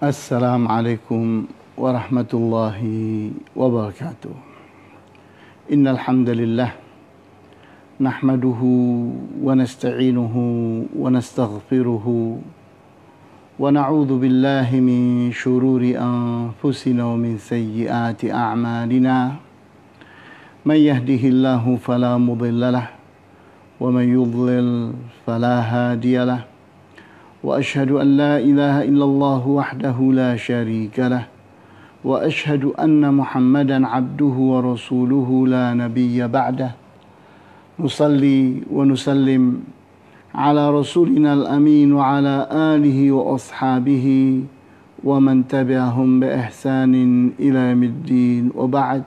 Assalamualaikum warahmatullahi wabarakatuh. Innal hamdalillah nahmaduhu wa nasta'inuhu wa nastaghfiruhu wa na'udzu billahi min syururi anfusina wa min sayyiati a'malina. May yahdihillahu fala mudhillalah wa may yudlil fala hadiyalah. وأشهد أن لا إله إلا الله وحده لا شريك له وأشهد أن محمدا عبده ورسوله لا نبي بعده نصلي ونسلم على رسولنا الأمين وعلى آله وأصحابه ومن تبعهم بإحسان إلى يوم الدين وبعد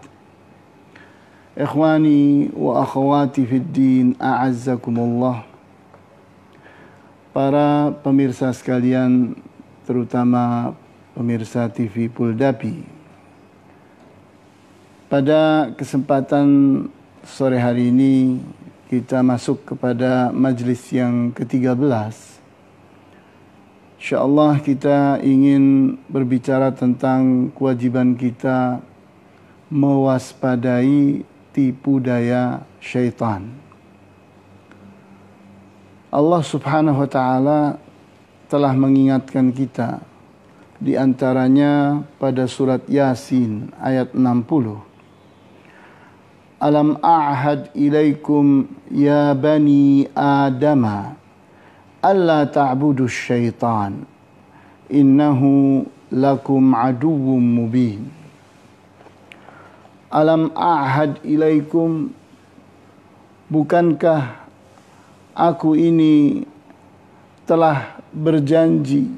إخواني وأخواتي في الدين أعزكم الله. Para pemirsa sekalian, terutama pemirsa TV Puldapi. Pada kesempatan sore hari ini, kita masuk kepada majlis yang ke-13. InsyaAllah kita ingin berbicara tentang kewajiban kita mewaspadai tipu daya syaitan. Allah subhanahu wa ta'ala telah mengingatkan kita di antaranya pada surat Yasin ayat 60. Alam a'had ilaikum ya bani adama alla ta'budu syaitan innahu lakum aduwwum mubin. Alam a'had ilaikum, bukankah Aku ini telah berjanji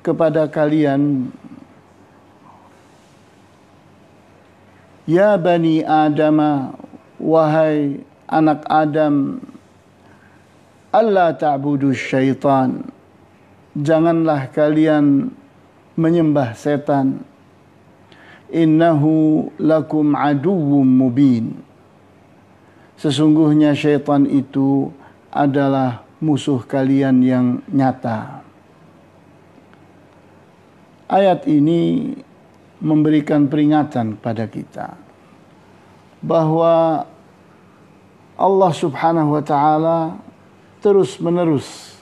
kepada kalian, ya bani Adam, wahai anak Adam, alla ta'budu syaitan, janganlah kalian menyembah setan, innahu lakum aduwwum mubin, sesungguhnya syaitan itu adalah musuh kalian yang nyata. Ayat ini memberikan peringatan kepada kita bahwa Allah subhanahu wa ta'ala terus-menerus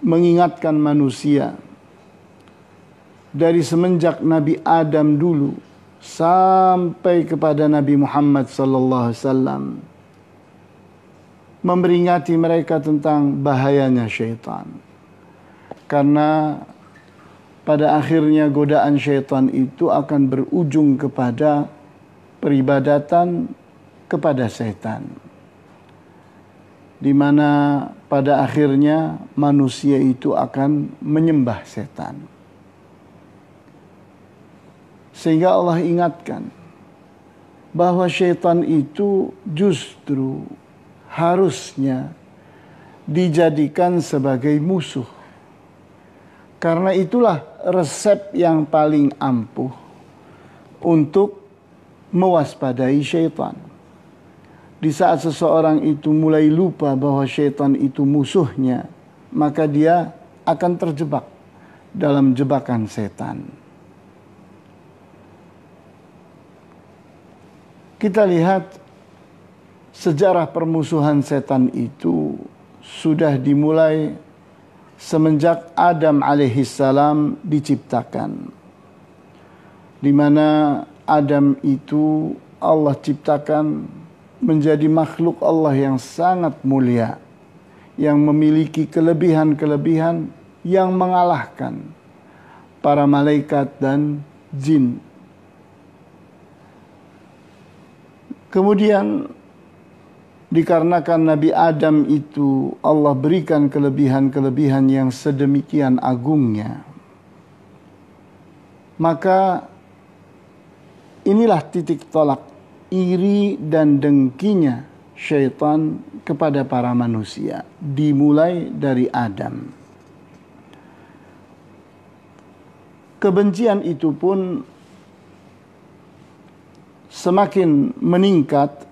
mengingatkan manusia dari semenjak Nabi Adam dulu sampai kepada Nabi Muhammad sallallahu alaihi wasallam, memberingati mereka tentang bahayanya syaitan. Karena pada akhirnya godaan syaitan itu akan berujung kepada peribadatan kepada setan, di mana pada akhirnya manusia itu akan menyembah setan. Sehingga Allah ingatkan bahwa syaitan itu justru harusnya dijadikan sebagai musuh. Karena itulah resep yang paling ampuh untuk mewaspadai syaitan. Di saat seseorang itu mulai lupa bahwa syaitan itu musuhnya, maka dia akan terjebak dalam jebakan setan. Kita lihat sejarah permusuhan setan itu sudah dimulai semenjak Adam alaihissalam diciptakan. Di mana Adam itu Allah ciptakan menjadi makhluk Allah yang sangat mulia, yang memiliki kelebihan-kelebihan yang mengalahkan para malaikat dan jin. Kemudian dikarenakan Nabi Adam itu Allah berikan kelebihan-kelebihan yang sedemikian agungnya, maka inilah titik tolak iri dan dengkinya syaitan kepada para manusia, dimulai dari Adam. Kebencian itu pun semakin meningkat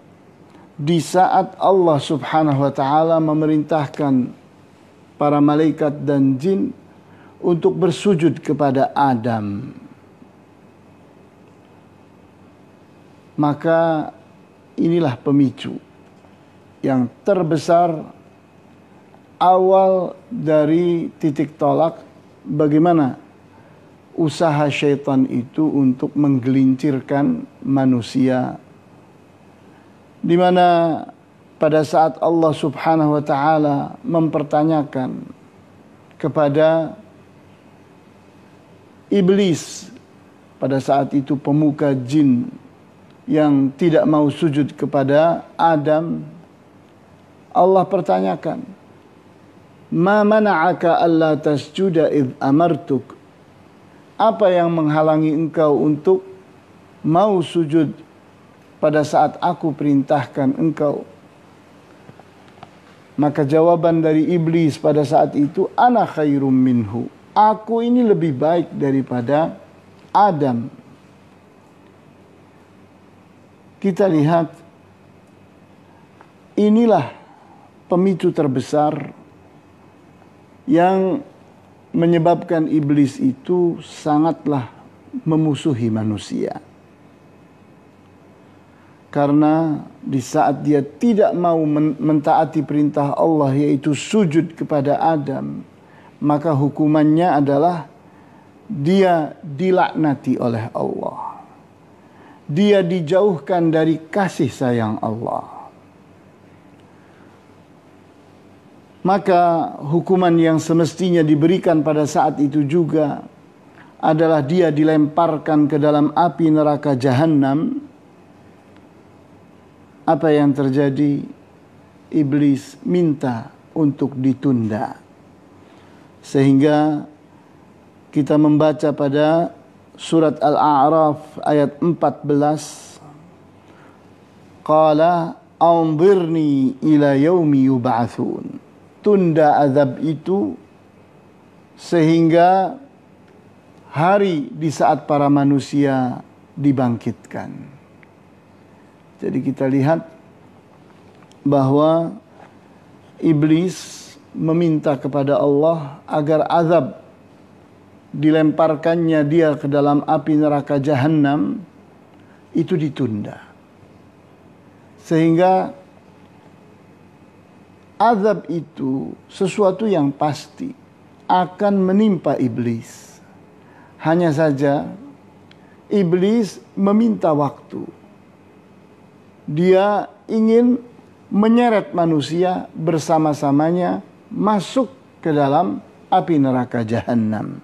di saat Allah subhanahu wa ta'ala memerintahkan para malaikat dan jin untuk bersujud kepada Adam. Maka inilah pemicu yang terbesar, awal dari titik tolak bagaimana usaha syaitan itu untuk menggelincirkan manusia. Di mana pada saat Allah Subhanahu wa taala mempertanyakan kepada iblis, pada saat itu pemuka jin yang tidak mau sujud kepada Adam, Allah pertanyakan, "Ma mana'aka alla tasjuda id amartuk?" Apa yang menghalangi engkau untuk mau sujud pada saat aku perintahkan engkau? Maka jawaban dari iblis pada saat itu, "Ana khairum minhu." Aku ini lebih baik daripada Adam. Kita lihat, inilah pemicu terbesar yang menyebabkan iblis itu sangatlah memusuhi manusia. Karena di saat dia tidak mau mentaati perintah Allah, yaitu sujud kepada Adam, maka hukumannya adalah dia dilaknati oleh Allah. Dia dijauhkan dari kasih sayang Allah. Maka hukuman yang semestinya diberikan pada saat itu juga adalah dia dilemparkan ke dalam api neraka Jahannam. Apa yang terjadi? Iblis minta untuk ditunda. Sehingga kita membaca pada surat Al-A'raf ayat 14. Qala anzirni ila yaumi yub'atsun. Tunda azab itu sehingga hari di saat para manusia dibangkitkan. Jadi kita lihat bahwa iblis meminta kepada Allah agar azab dilemparkannya dia ke dalam api neraka Jahannam itu ditunda. Sehingga azab itu sesuatu yang pasti akan menimpa iblis. Hanya saja iblis meminta waktu. Dia ingin menyeret manusia bersama-samanya masuk ke dalam api neraka Jahannam.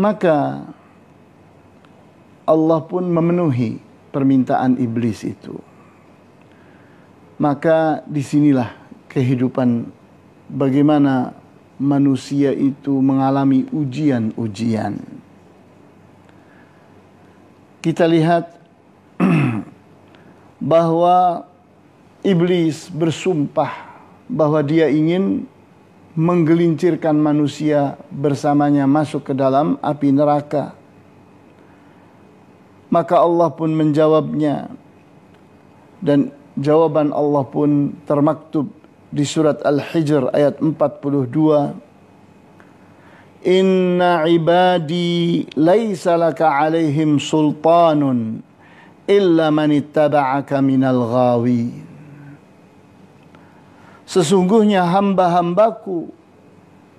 Maka Allah pun memenuhi permintaan iblis itu. Maka disinilah kehidupan bagaimana manusia itu mengalami ujian-ujian. Kita lihat bahwa iblis bersumpah bahwa dia ingin menggelincirkan manusia bersamanya masuk ke dalam api neraka. Maka Allah pun menjawabnya. Dan jawaban Allah pun termaktub di surat Al-Hijr ayat 42. Inna ibadi laysa laka alaihim sultanun illa man ittaba'aka minal ghawi. Sesungguhnya hamba-hambaku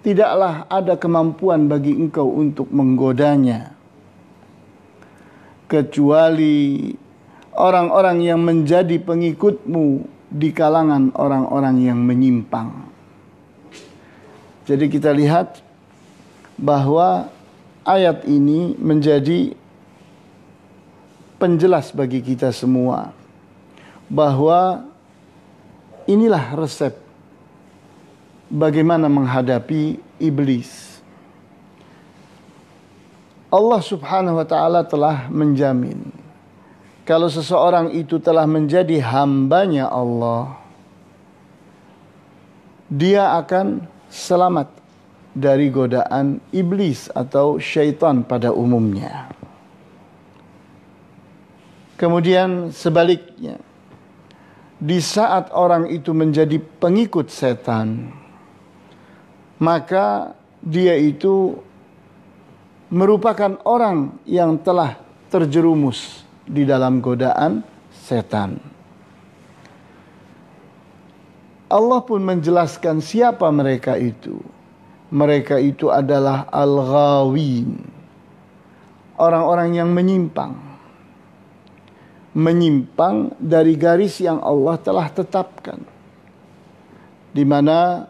tidaklah ada kemampuan bagi engkau untuk menggodanya, kecuali orang-orang yang menjadi pengikutmu di kalangan orang-orang yang menyimpang. Jadi kita lihat bahwa ayat ini menjadi penjelas bagi kita semua bahwa inilah resep bagaimana menghadapi iblis. Allah Subhanahu wa taala telah menjamin kalau seseorang itu telah menjadi hambanya Allah, dia akan selamat dari godaan iblis atau syaitan pada umumnya. Kemudian sebaliknya, di saat orang itu menjadi pengikut setan, maka dia itu merupakan orang yang telah terjerumus di dalam godaan setan. Allah pun menjelaskan siapa mereka itu. Mereka itu adalah al-ghawin, orang-orang yang menyimpang. Menyimpang dari garis yang Allah telah tetapkan, di mana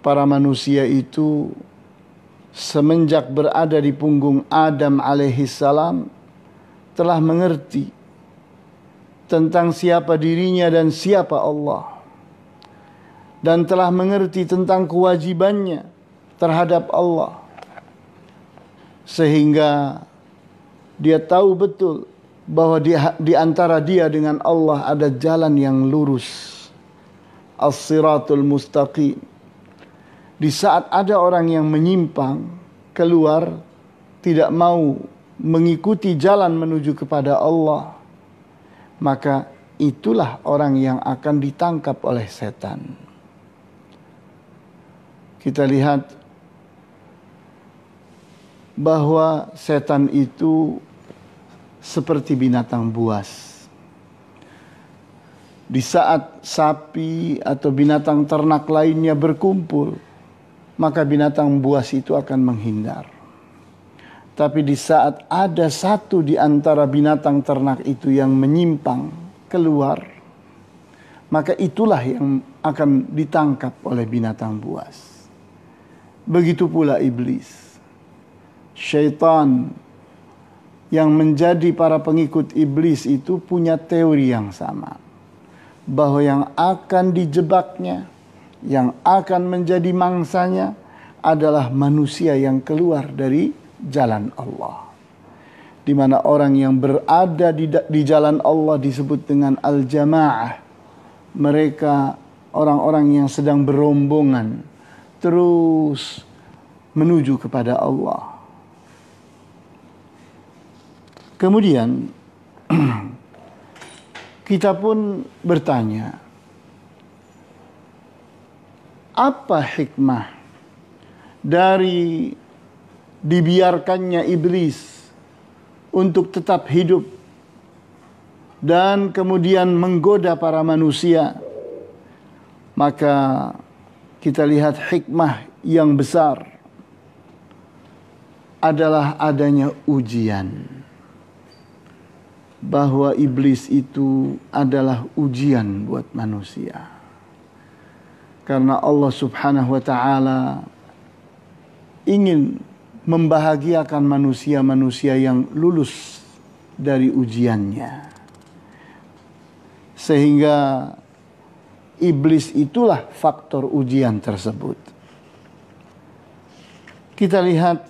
para manusia itu semenjak berada di punggung Adam alaihissalam telah mengerti tentang siapa dirinya dan siapa Allah, dan telah mengerti tentang kewajibannya terhadap Allah, sehingga dia tahu betul bahwa di antara dia dengan Allah ada jalan yang lurus, as-siratul mustaqim. Di saat ada orang yang menyimpang keluar, tidak mau mengikuti jalan menuju kepada Allah, maka itulah orang yang akan ditangkap oleh setan. Kita lihat bahwa setan itu seperti binatang buas. Di saat sapi atau binatang ternak lainnya berkumpul, maka binatang buas itu akan menghindar. Tapi di saat ada satu di antara binatang ternak itu yang menyimpang keluar, maka itulah yang akan ditangkap oleh binatang buas. Begitu pula iblis. Syaitan yang menjadi para pengikut iblis itu punya teori yang sama, bahwa yang akan dijebaknya, yang akan menjadi mangsanya adalah manusia yang keluar dari jalan Allah, di mana orang yang berada di jalan Allah disebut dengan al-jamaah. Mereka orang-orang yang sedang berombongan terus menuju kepada Allah. Kemudian kita pun bertanya, apa hikmah dari dibiarkannya iblis untuk tetap hidup dan kemudian menggoda para manusia? Maka kita lihat hikmah yang besar adalah adanya ujian, bahwa iblis itu adalah ujian buat manusia. Karena Allah Subhanahu wa ta'ala ingin membahagiakan manusia-manusia yang lulus dari ujiannya, sehingga iblis itulah faktor ujian tersebut. Kita lihat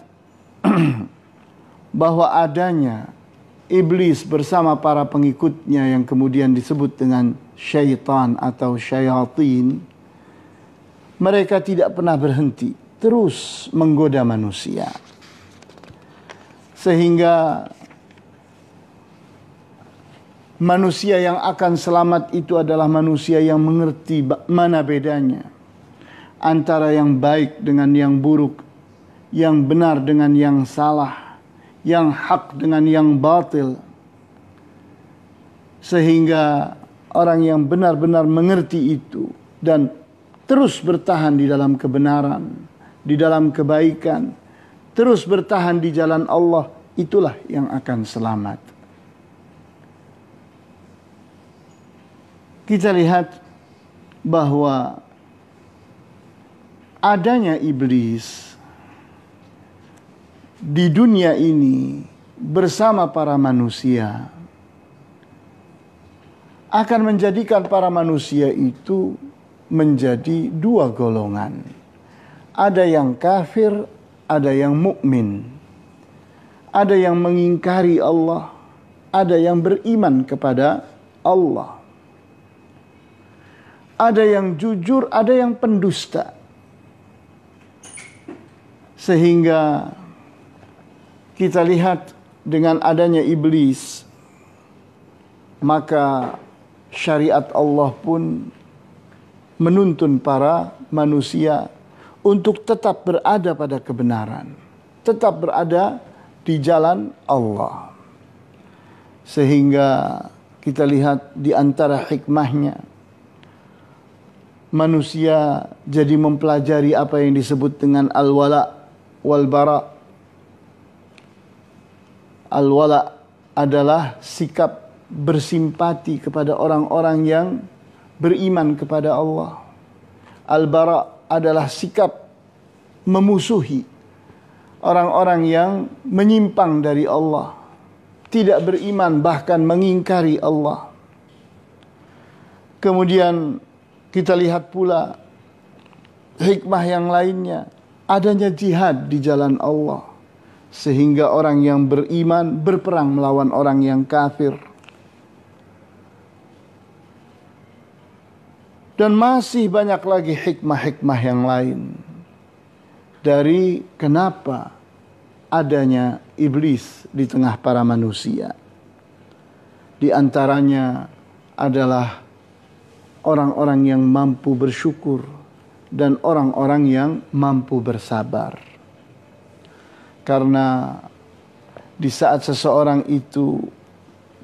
bahwa adanya iblis bersama para pengikutnya yang kemudian disebut dengan syaitan atau syayatin, mereka tidak pernah berhenti, terus menggoda manusia, sehingga manusia yang akan selamat itu adalah manusia yang mengerti mana bedanya antara yang baik dengan yang buruk, yang benar dengan yang salah, yang hak dengan yang batil, sehingga orang yang benar-benar mengerti itu dan terus bertahan di dalam kebenaran, di dalam kebaikan, terus bertahan di jalan Allah, itulah yang akan selamat. Kita lihat bahwa adanya iblis di dunia ini bersama para manusia akan menjadikan para manusia itu menjadi dua golongan. Ada yang kafir, ada yang mukmin. Ada yang mengingkari Allah, ada yang beriman kepada Allah. Ada yang jujur, ada yang pendusta. Sehingga kita lihat dengan adanya iblis, maka syariat Allah pun menuntun para manusia untuk tetap berada pada kebenaran, tetap berada di jalan Allah. Sehingga kita lihat di antara hikmahnya, manusia jadi mempelajari apa yang disebut dengan al-wala wal-bara. Al-wala adalah sikap bersimpati kepada orang-orang yang beriman kepada Allah. Al-bara adalah sikap memusuhi orang-orang yang menyimpang dari Allah, tidak beriman, bahkan mengingkari Allah. Kemudian kita lihat pula hikmah yang lainnya, adanya jihad di jalan Allah, sehingga orang yang beriman berperang melawan orang yang kafir. Dan masih banyak lagi hikmah-hikmah yang lain dari kenapa adanya iblis di tengah para manusia. Di antaranya adalah orang-orang yang mampu bersyukur dan orang-orang yang mampu bersabar. Karena di saat seseorang itu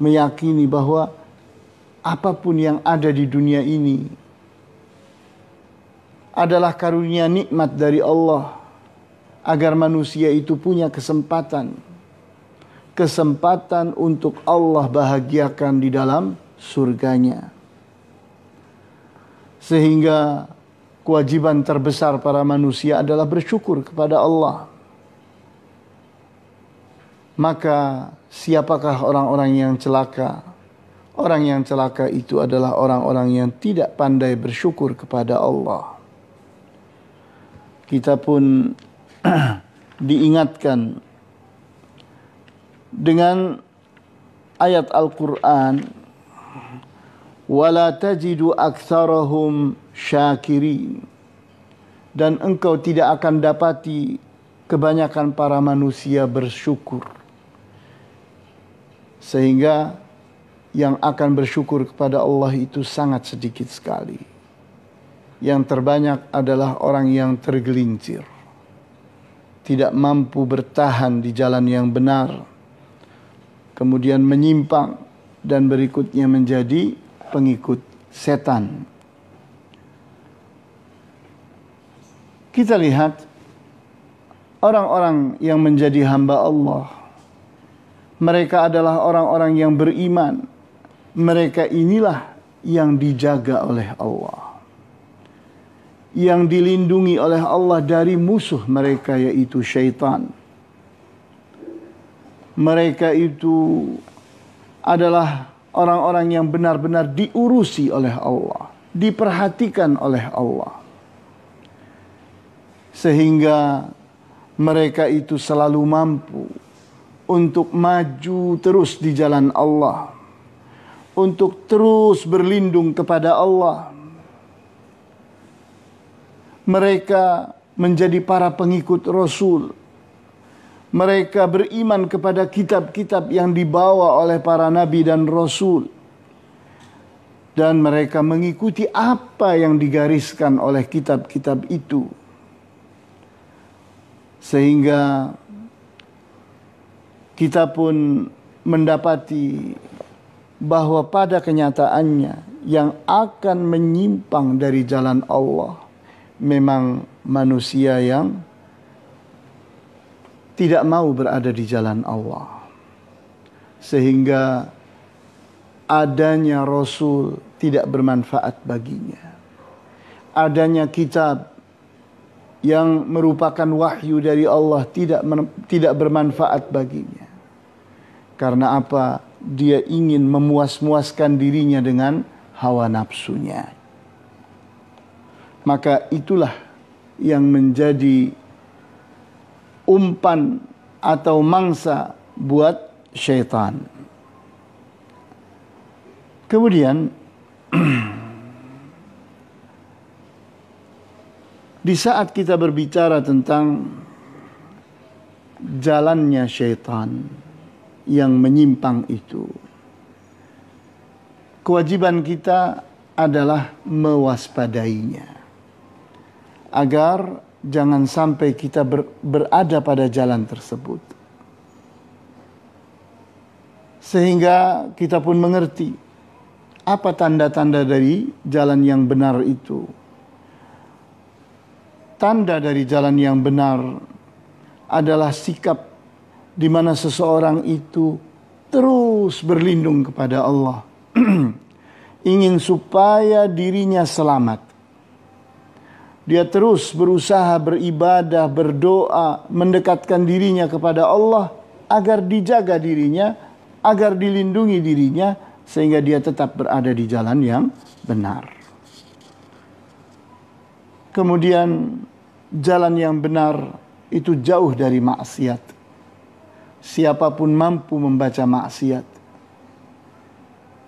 meyakini bahwa apapun yang ada di dunia ini adalah karunia nikmat dari Allah, agar manusia itu punya kesempatan untuk Allah bahagiakan di dalam surganya. Sehingga kewajiban terbesar para manusia adalah bersyukur kepada Allah. Maka siapakah orang-orang yang celaka? Orang yang celaka itu adalah orang-orang yang tidak pandai bersyukur kepada Allah. Kita pun diingatkan dengan ayat Al-Quran, وَلَا تَجِدُ أَكْثَرَهُمْ شَاكِرِينَ. Dan engkau tidak akan dapati kebanyakan para manusia bersyukur. Sehingga yang akan bersyukur kepada Allah itu sangat sedikit sekali. Yang terbanyak adalah orang yang tergelincir, tidak mampu bertahan di jalan yang benar, kemudian menyimpang, dan berikutnya menjadi pengikut setan. Kita lihat orang-orang yang menjadi hamba Allah. Mereka adalah orang-orang yang beriman. Mereka inilah yang dijaga oleh Allah, yang dilindungi oleh Allah dari musuh mereka, yaitu syaitan. Mereka itu adalah orang-orang yang benar-benar diurusi oleh Allah, diperhatikan oleh Allah. Sehingga mereka itu selalu mampu untuk maju terus di jalan Allah, untuk terus berlindung kepada Allah. Mereka menjadi para pengikut Rasul. Mereka beriman kepada kitab-kitab yang dibawa oleh para nabi dan rasul. Dan mereka mengikuti apa yang digariskan oleh kitab-kitab itu. Sehingga kita pun mendapati bahwa pada kenyataannya yang akan menyimpang dari jalan Allah memang manusia yang tidak mau berada di jalan Allah. Sehingga adanya Rasul tidak bermanfaat baginya. Adanya kitab yang merupakan wahyu dari Allah tidak bermanfaat baginya. Karena apa? Dia ingin memuas-muaskan dirinya dengan hawa nafsunya. Maka itulah yang menjadi umpan atau mangsa buat syaitan. Kemudian di saat kita berbicara tentang jalannya syaitan yang menyimpang itu, kewajiban kita adalah mewaspadainya agar jangan sampai kita berada pada jalan tersebut. Sehingga kita pun mengerti apa tanda-tanda dari jalan yang benar itu. Tanda dari jalan yang benar adalah sikap di mana seseorang itu terus berlindung kepada Allah. Ingin supaya dirinya selamat. Dia terus berusaha beribadah, berdoa, mendekatkan dirinya kepada Allah agar dijaga dirinya, agar dilindungi dirinya, sehingga dia tetap berada di jalan yang benar. Kemudian jalan yang benar itu jauh dari maksiat. Siapapun mampu membaca maksiat.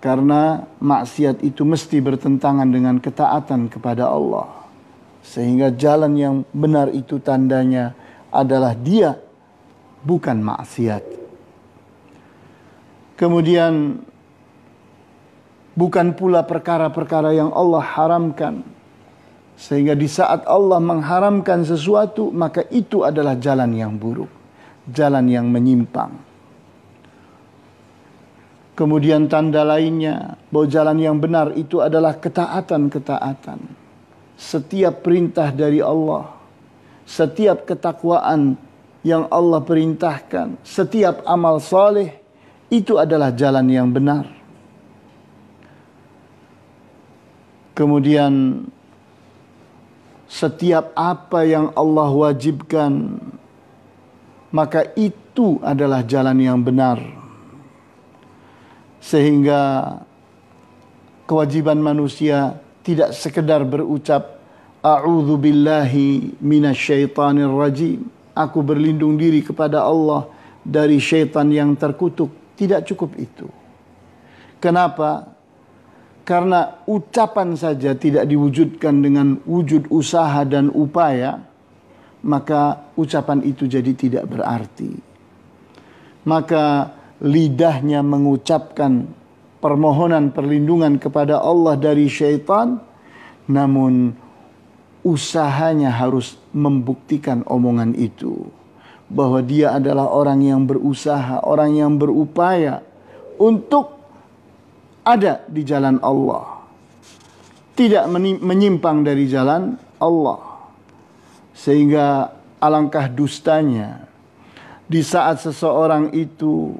Karena maksiat itu mesti bertentangan dengan ketaatan kepada Allah. Sehingga jalan yang benar itu tandanya adalah dia bukan maksiat. Kemudian bukan pula perkara-perkara yang Allah haramkan. Sehingga di saat Allah mengharamkan sesuatu, maka itu adalah jalan yang buruk, jalan yang menyimpang. Kemudian tanda lainnya bahwa jalan yang benar itu adalah ketaatan-ketaatan. Setiap perintah dari Allah, setiap ketakwaan yang Allah perintahkan, setiap amal saleh itu adalah jalan yang benar. Kemudian setiap apa yang Allah wajibkan, maka itu adalah jalan yang benar. Sehingga kewajiban manusia tidak sekedar berucap a'udzu billahi minasyaitonir rajim, aku berlindung diri kepada Allah dari syaitan yang terkutuk. Tidak cukup itu. Kenapa? Karena ucapan saja tidak diwujudkan dengan wujud usaha dan upaya, maka ucapan itu jadi tidak berarti. Maka lidahnya mengucapkan permohonan perlindungan kepada Allah dari syaitan, namun usahanya harus membuktikan omongan itu, bahwa dia adalah orang yang berusaha, orang yang berupaya untuk ada di jalan Allah, tidak menyimpang dari jalan Allah. Sehingga alangkah dustanya di saat seseorang itu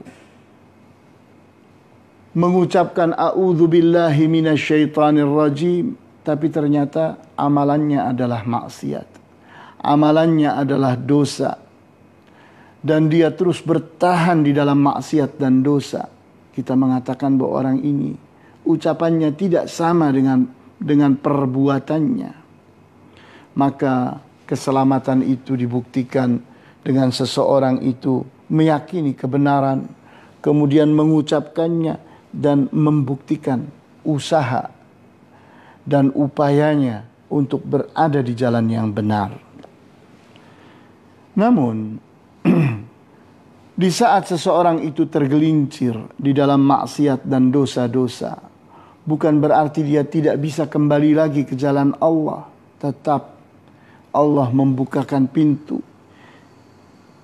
mengucapkan a'udzubillahi minasyaitonirrajim, tapi ternyata amalannya adalah maksiat, amalannya adalah dosa, dan dia terus bertahan di dalam maksiat dan dosa. Kita mengatakan bahwa orang ini ucapannya tidak sama dengan perbuatannya. Maka keselamatan itu dibuktikan dengan seseorang itu meyakini kebenaran, kemudian mengucapkannya dan membuktikan usaha dan upayanya untuk berada di jalan yang benar. Namun, di saat seseorang itu tergelincir di dalam maksiat dan dosa-dosa, bukan berarti dia tidak bisa kembali lagi ke jalan Allah. Tetap Allah membukakan pintu.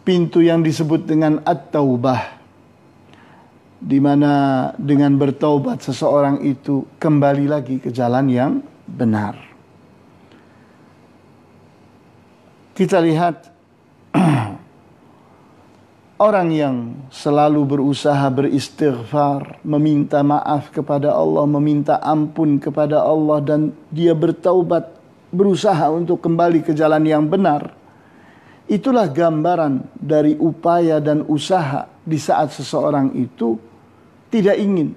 Pintu yang disebut dengan at-taubah, di mana dengan bertaubat seseorang itu kembali lagi ke jalan yang benar. Kita lihat orang yang selalu berusaha beristighfar, meminta maaf kepada Allah, meminta ampun kepada Allah, dan dia bertaubat, berusaha untuk kembali ke jalan yang benar. Itulah gambaran dari upaya dan usaha di saat seseorang itu tidak ingin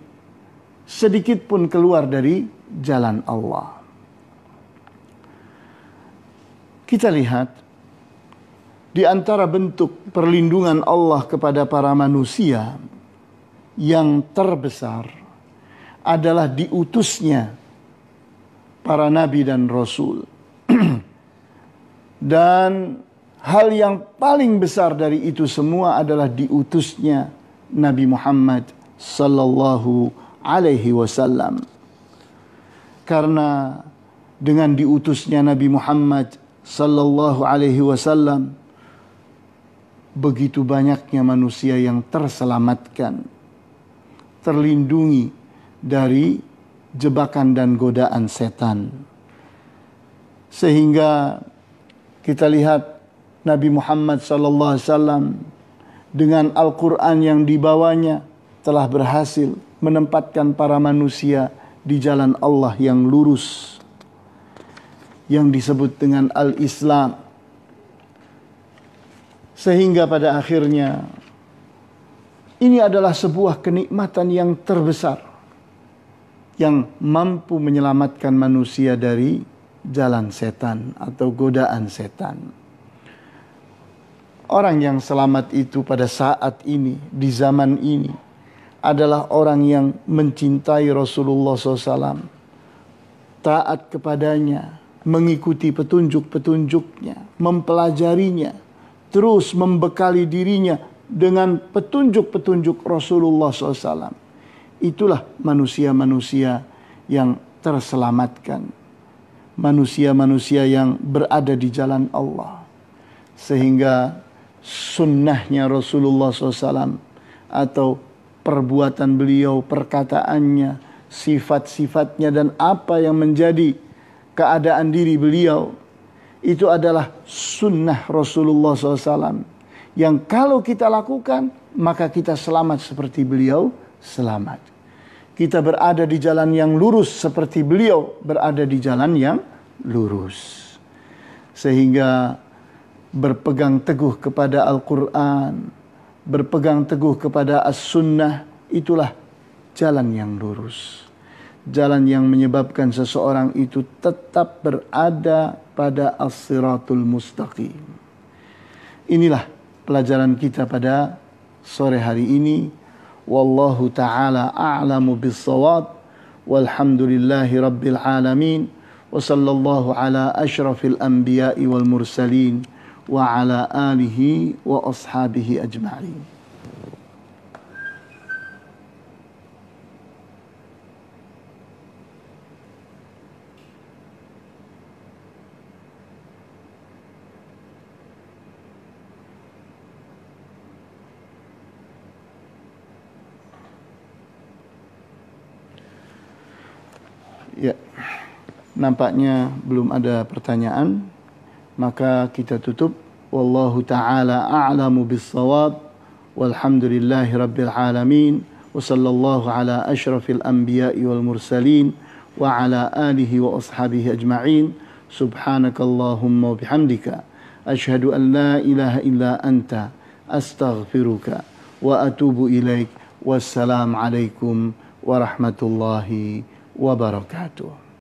sedikit pun keluar dari jalan Allah. Kita lihat di antara bentuk perlindungan Allah kepada para manusia yang terbesar adalah diutusnya para nabi dan rasul. Dan hal yang paling besar dari itu semua adalah diutusnya Nabi Muhammad sallallahu alaihi wasallam. Karena dengan diutusnya Nabi Muhammad sallallahu alaihi wasallam, begitu banyaknya manusia yang terselamatkan, terlindungi dari jebakan dan godaan setan. Sehingga kita lihat Nabi Muhammad sallallahu alaihi wasallam dengan Al-Qur'an yang dibawanya telah berhasil menempatkan para manusia di jalan Allah yang lurus, yang disebut dengan Al-Islam. Sehingga pada akhirnya ini adalah sebuah kenikmatan yang terbesar yang mampu menyelamatkan manusia dari jalan setan atau godaan setan. Orang yang selamat itu pada saat ini, di zaman ini, adalah orang yang mencintai Rasulullah SAW, taat kepadanya, mengikuti petunjuk-petunjuknya, mempelajarinya, terus membekali dirinya dengan petunjuk-petunjuk Rasulullah SAW. Itulah manusia-manusia yang terselamatkan, manusia-manusia yang berada di jalan Allah. Sehingga sunnahnya Rasulullah SAW atau perbuatan beliau, perkataannya, sifat-sifatnya, dan apa yang menjadi keadaan diri beliau, itu adalah sunnah Rasulullah SAW, yang kalau kita lakukan maka kita selamat seperti beliau selamat. Kita berada di jalan yang lurus seperti beliau berada di jalan yang lurus. Sehingga berpegang teguh kepada Al-Quran, berpegang teguh kepada As-Sunnah, itulah jalan yang lurus. Jalan yang menyebabkan seseorang itu tetap berada pada As-Siratul Mustaqim. Inilah pelajaran kita pada sore hari ini. Wallahu ta'ala a'lamu bis-shawab, walhamdulillahi rabbil alamin, wa sallallahu ala asyrafil anbiya'i wal mursalin, wa ala alihi wa ashabihi ajma'in. Ya, nampaknya belum ada pertanyaan, maka kita tutup. Wallahu ta'ala a'lamu bis-shawab, walhamdulillahi rabbil alamin, wa sallallahu ala asyrafil anbiya'i wal mursalin, wa ala alihi wa ashabihi ajma'in. Subhanakallahumma wa bihamdika, asyhadu an la ilaha illa anta, astaghfiruka wa atubu ilaik. Wassalamu alaikum warahmatullahi wabarakatuh.